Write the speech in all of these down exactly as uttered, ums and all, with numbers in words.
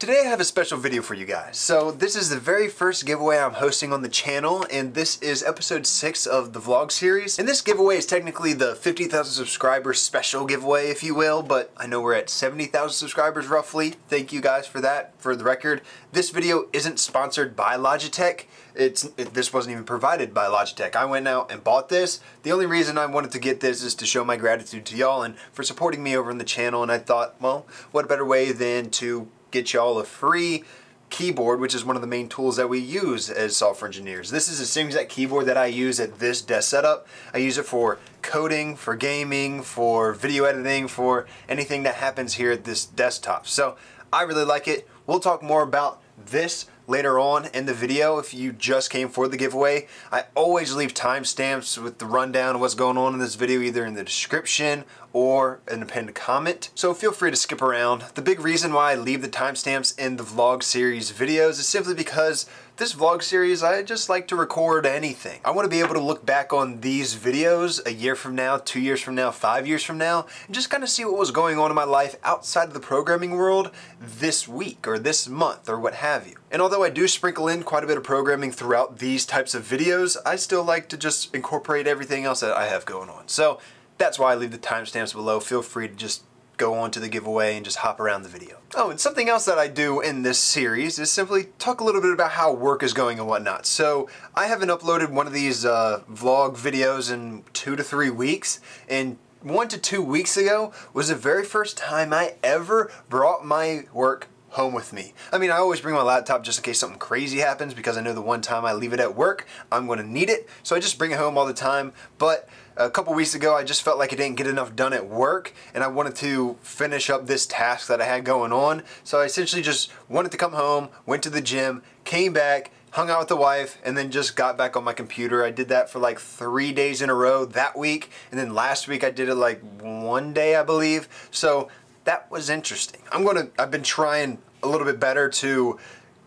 Today I have a special video for you guys. So this is the very first giveaway I'm hosting on the channel, and this is episode six of the vlog series. And this giveaway is technically the fifty thousand subscribers special giveaway, if you will, but I know we're at seventy thousand subscribers roughly. Thank you guys for that, for the record. This video isn't sponsored by Logitech. It's, it, this wasn't even provided by Logitech. I went out and bought this. The only reason I wanted to get this is to show my gratitude to y'all and for supporting me over on the channel, and I thought, well, what better way than to get y'all a free keyboard, which is one of the main tools that we use as software engineers. This is a Simsat keyboard that I use at this desk setup. I use it for coding, for gaming, for video editing, for anything that happens here at this desktop. So I really like it. We'll talk more about this later on in the video if you just came for the giveaway. I always leave timestamps with the rundown of what's going on in this video either in the description or in the pinned comment, so feel free to skip around. The big reason why I leave the timestamps in the vlog series videos is simply because this vlog series, I just like to record anything. I want to be able to look back on these videos a year from now, two years from now, five years from now, and just kind of see what was going on in my life outside of the programming world this week or this month or what have you. And although I do sprinkle in quite a bit of programming throughout these types of videos, I still like to just incorporate everything else that I have going on. So that's why I leave the timestamps below. Feel free to just go on to the giveaway and just hop around the video. Oh, and something else that I do in this series is simply talk a little bit about how work is going and whatnot. So I haven't uploaded one of these uh, vlog videos in two to three weeks, and one to two weeks ago was the very first time I ever brought my work home with me. I mean, I always bring my laptop just in case something crazy happens, because I know the one time I leave it at work, I'm gonna need it, so I just bring it home all the time. But a couple weeks ago, I just felt like I didn't get enough done at work, and I wanted to finish up this task that I had going on, so I essentially just wanted to come home, went to the gym, came back, hung out with the wife, and then just got back on my computer. I did that for like three days in a row that week, and then last week I did it like one day, I believe. So that was interesting. I'm gonna, I've been trying a little bit better to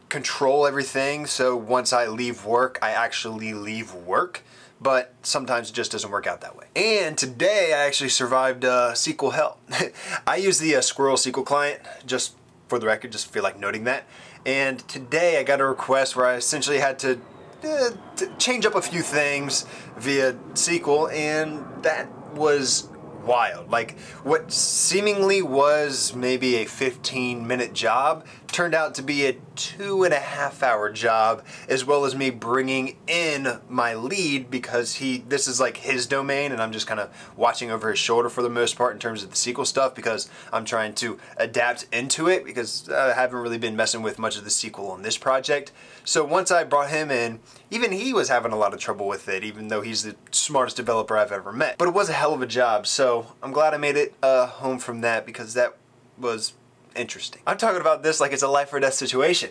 control everything, so once I leave work, I actually leave work, but sometimes it just doesn't work out that way. And today I actually survived uh, S Q L hell. I use the uh, Squirrel S Q L client, just for the record, just feel like noting that. And today I got a request where I essentially had to uh, change up a few things via S Q L, and that was wild. Like, what seemingly was maybe a fifteen minute job turned out to be a two and a half hour job, as well as me bringing in my lead, because he, this is like his domain, and I'm just kind of watching over his shoulder for the most part in terms of the S Q L stuff, because I'm trying to adapt into it, because I haven't really been messing with much of the S Q L on this project. So once I brought him in, even he was having a lot of trouble with it, even though he's the smartest developer I've ever met. But it was a hell of a job, so I'm glad I made it uh, home from that, because that was interesting. I'm talking about this like it's a life or death situation,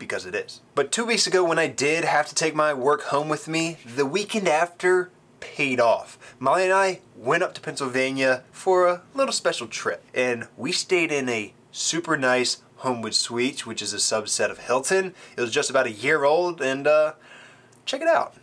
because it is. But two weeks ago, when I did have to take my work home with me, the weekend after paid off. Molly and I went up to Pennsylvania for a little special trip, and we stayed in a super nice Homewood Suites, which is a subset of Hilton. It was just about a year old, and uh, check it out.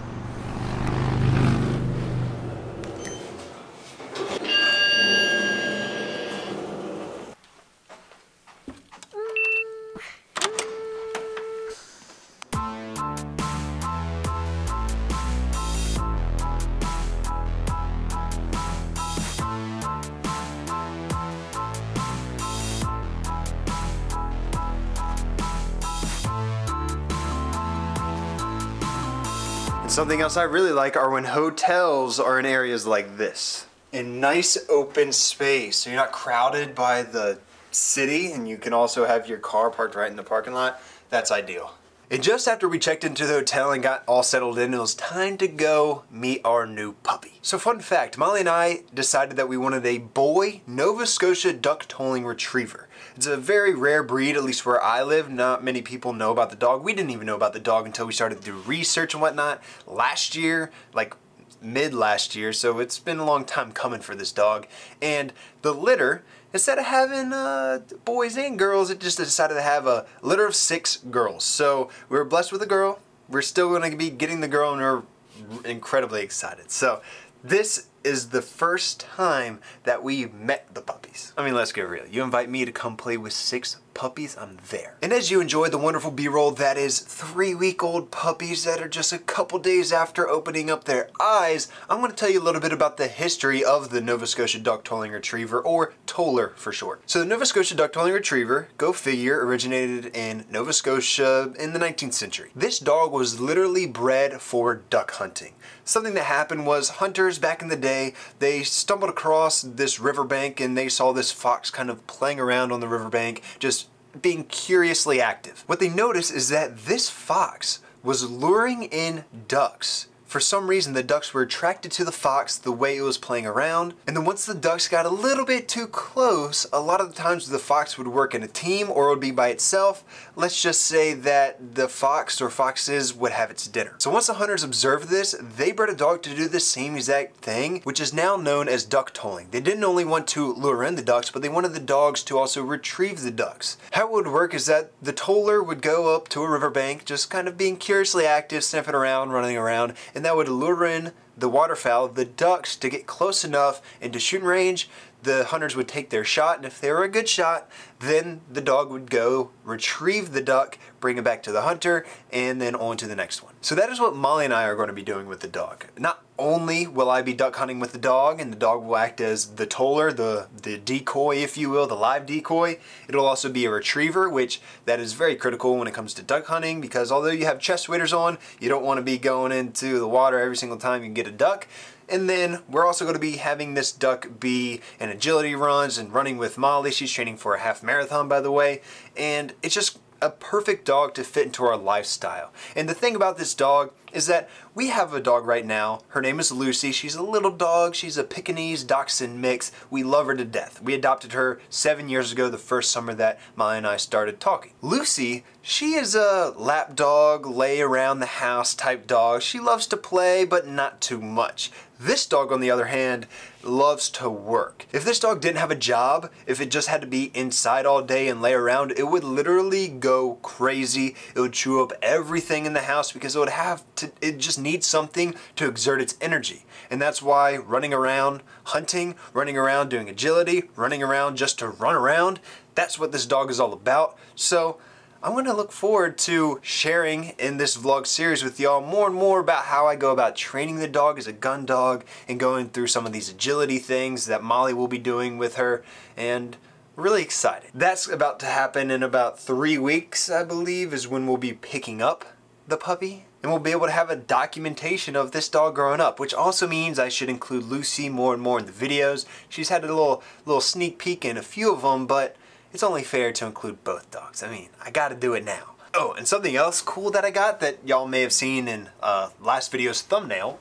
Something else I really like are when hotels are in areas like this. In nice open space, so you're not crowded by the city, and you can also have your car parked right in the parking lot. That's ideal. And just after we checked into the hotel and got all settled in, it was time to go meet our new puppy. So fun fact, Molly and I decided that we wanted a boy Nova Scotia Duck Tolling Retriever. It's a very rare breed, at least where I live. Not many people know about the dog. We didn't even know about the dog until we started to do research and whatnot last year, like mid last year. So it's been a long time coming for this dog. And the litter, instead of having uh, boys and girls, it just decided to have a litter of six girls. So we were blessed with a girl. We're still going to be getting the girl, and we're incredibly excited. So this is the first time that we met the puppies. I mean, let's get real. You invite me to come play with six puppies, I'm there. And as you enjoyed the wonderful B-roll, that is three-week-old puppies that are just a couple days after opening up their eyes, I'm going to tell you a little bit about the history of the Nova Scotia Duck Tolling Retriever, or Toller for short. So the Nova Scotia Duck Tolling Retriever, go figure, originated in Nova Scotia in the nineteenth century. This dog was literally bred for duck hunting. Something that happened was hunters back in the day, they stumbled across this riverbank and they saw this fox kind of playing around on the riverbank, just being curiously active. What they noticed is that this fox was luring in ducks. For some reason, the ducks were attracted to the fox the way it was playing around. And then once the ducks got a little bit too close, a lot of the times the fox would work in a team or it would be by itself. Let's just say that the fox or foxes would have its dinner. So once the hunters observed this, they bred a dog to do the same exact thing, which is now known as duck tolling. They didn't only want to lure in the ducks, but they wanted the dogs to also retrieve the ducks. How it would work is that the toller would go up to a riverbank, just kind of being curiously active, sniffing around, running around, and And that would lure in the waterfowl, the ducks, to get close enough into shooting range. The hunters would take their shot, and if they were a good shot, then the dog would go retrieve the duck, bring it back to the hunter, and then on to the next one. So that is what Molly and I are going to be doing with the dog. Not only will I be duck hunting with the dog, and the dog will act as the toller, the, the decoy, if you will, the live decoy, it'll also be a retriever, which that is very critical when it comes to duck hunting, because although you have chest waders on, you don't want to be going into the water every single time you can get a duck. And then we're also going to be having this duck be in agility runs and running with Molly. She's training for a half marathon, by the way, and it's just a perfect dog to fit into our lifestyle. And the thing about this dog is that we have a dog right now. Her name is Lucy. She's a little dog. She's a Pekingese dachshund mix. We love her to death. We adopted her seven years ago, the first summer that Molly and I started talking. Lucy, she is a lap dog, lay around the house type dog. She loves to play, but not too much. This dog, on the other hand, loves to work. If this dog didn't have a job, if it just had to be inside all day and lay around, it would literally go crazy. It would chew up everything in the house because it would have to, it just needs something to exert its energy. And that's why running around hunting, running around doing agility, running around just to run around, that's what this dog is all about. So I'm going to look forward to sharing in this vlog series with y'all more and more about how I go about training the dog as a gun dog and going through some of these agility things that Molly will be doing with her, and really excited. That's about to happen in about three weeks, I believe, is when we'll be picking up the puppy. And we'll be able to have a documentation of this dog growing up, which also means I should include Lucy more and more in the videos. She's had a little, little sneak peek in a few of them, but it's only fair to include both dogs. I mean, I gotta do it now. Oh, and something else cool that I got that y'all may have seen in uh, last video's thumbnail.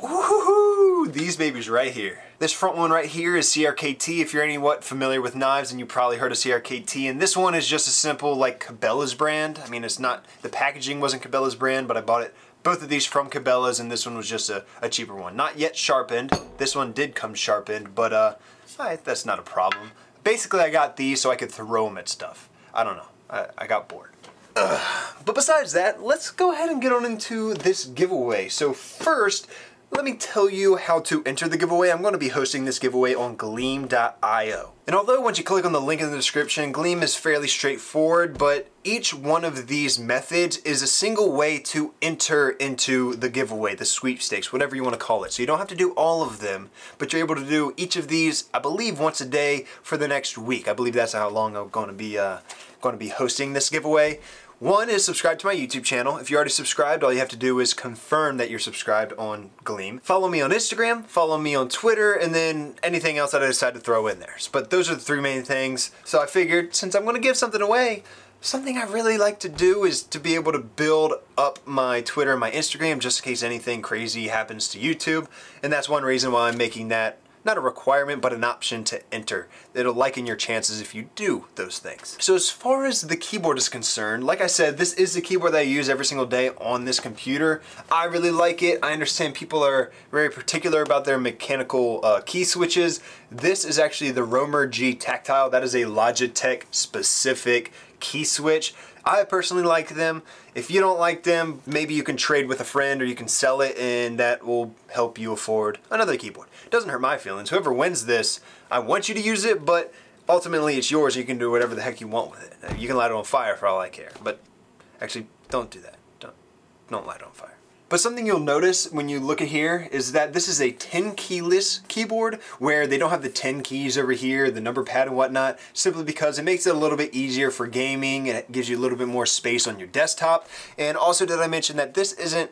Woohoo! These babies right here. This front one right here is C R K T. If you're anyone familiar with knives, and you probably heard of C R K T, and this one is just a simple like Cabela's brand. I mean, it's not, the packaging wasn't Cabela's brand, but I bought it, both of these from Cabela's, and this one was just a, a cheaper one. Not yet sharpened. This one did come sharpened, but uh, right, that's not a problem. Basically, I got these so I could throw them at stuff. I don't know. I, I got bored. Ugh. But besides that, let's go ahead and get on into this giveaway. So first, let me tell you how to enter the giveaway. I'm going to be hosting this giveaway on gleam dot i o. And although once you click on the link in the description, Gleam is fairly straightforward, but each one of these methods is a single way to enter into the giveaway, the sweepstakes, whatever you want to call it. So you don't have to do all of them, but you're able to do each of these, I believe, once a day for the next week. I believe that's how long I'm going to be, uh, going to be hosting this giveaway. One is subscribe to my YouTube channel. If you're already subscribed, all you have to do is confirm that you're subscribed on Gleam. Follow me on Instagram, follow me on Twitter, and then anything else that I decide to throw in there. But those are the three main things. So I figured, since I'm going to give something away, something I really like to do is to be able to build up my Twitter and my Instagram just in case anything crazy happens to YouTube. And that's one reason why I'm making that not a requirement, but an option to enter. It'll liken your chances if you do those things. So as far as the keyboard is concerned, like I said, this is the keyboard that I use every single day on this computer. I really like it. I understand people are very particular about their mechanical uh, key switches. This is actually the Romer G Tactile. That is a Logitech specific key switch. I personally like them. If you don't like them, maybe you can trade with a friend or you can sell it, and that will help you afford another keyboard. It doesn't hurt my feelings. Whoever wins this, I want you to use it, but ultimately it's yours. You can do whatever the heck you want with it. You can light it on fire for all I care, but actually don't do that. Don't, don't light it on fire. But something you'll notice when you look at here is that this is a ten keyless keyboard, where they don't have the ten keys over here, the number pad and whatnot, simply because it makes it a little bit easier for gaming, and it gives you a little bit more space on your desktop. And also, did I mention that this isn't,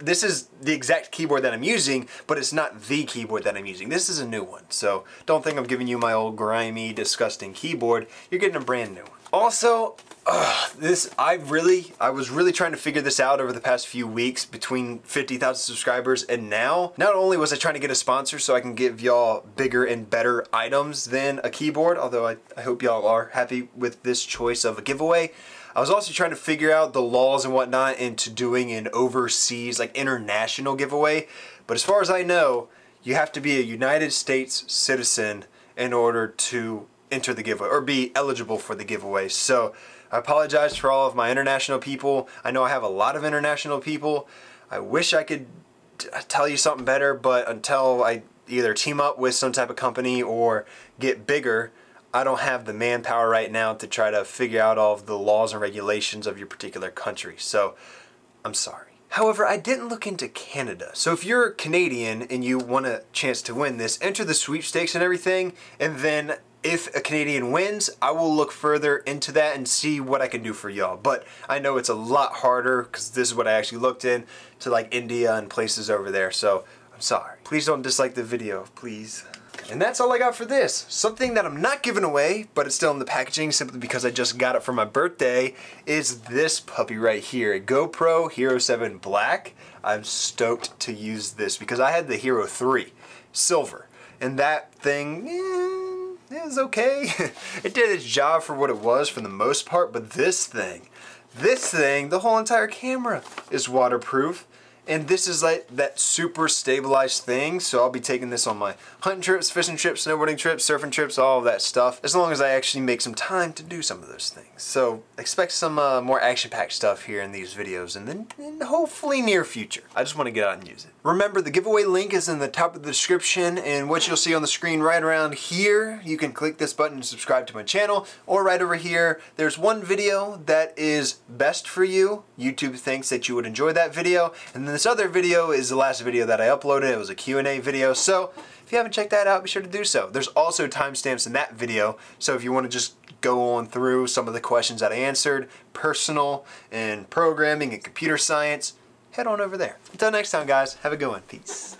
this is the exact keyboard that I'm using, but it's not the keyboard that I'm using. This is a new one. So don't think I'm giving you my old grimy, disgusting keyboard. You're getting a brand new one. Also, Ugh, this, I really, I was really trying to figure this out over the past few weeks between fifty thousand subscribers and now. Not only was I trying to get a sponsor so I can give y'all bigger and better items than a keyboard, although I, I hope y'all are happy with this choice of a giveaway, I was also trying to figure out the laws and whatnot into doing an overseas, like international giveaway. But as far as I know, you have to be a United States citizen in order to enter the giveaway or be eligible for the giveaway. So I apologize for all of my international people. I know I have a lot of international people. I wish I could tell you something better, but until I either team up with some type of company or get bigger, I don't have the manpower right now to try to figure out all of the laws and regulations of your particular country. So I'm sorry. However, I didn't look into Canada. So if you're Canadian and you want a chance to win this, enter the sweepstakes and everything, and then if a Canadian wins, I will look further into that and see what I can do for y'all. But I know it's a lot harder, because this is what I actually looked in to, like India and places over there. So I'm sorry. Please don't dislike the video, please. And that's all I got for this. Something that I'm not giving away, but it's still in the packaging simply because I just got it for my birthday, is this puppy right here, a GoPro Hero seven Black. I'm stoked to use this because I had the Hero three Silver, and that thing, eh, it was okay. It did its job for what it was for the most part, but this thing, this thing, the whole entire camera is waterproof, and this is like that super stabilized thing, so I'll be taking this on my hunting trips, fishing trips, snowboarding trips, surfing trips, all of that stuff, as long as I actually make some time to do some of those things. So expect some uh, more action-packed stuff here in these videos, and then in hopefully near future. I just want to get out and use it. Remember, the giveaway link is in the top of the description, and what you'll see on the screen right around here, you can click this button and subscribe to my channel, or right over here, there's one video that is best for you. YouTube thinks that you would enjoy that video, and then this other video is the last video that I uploaded. It was a Q and A video, so if you haven't checked that out, be sure to do so. There's also timestamps in that video, so if you want to just go on through some of the questions that I answered, personal and programming and computer science, head on over there. Until next time, guys, have a good one. Peace.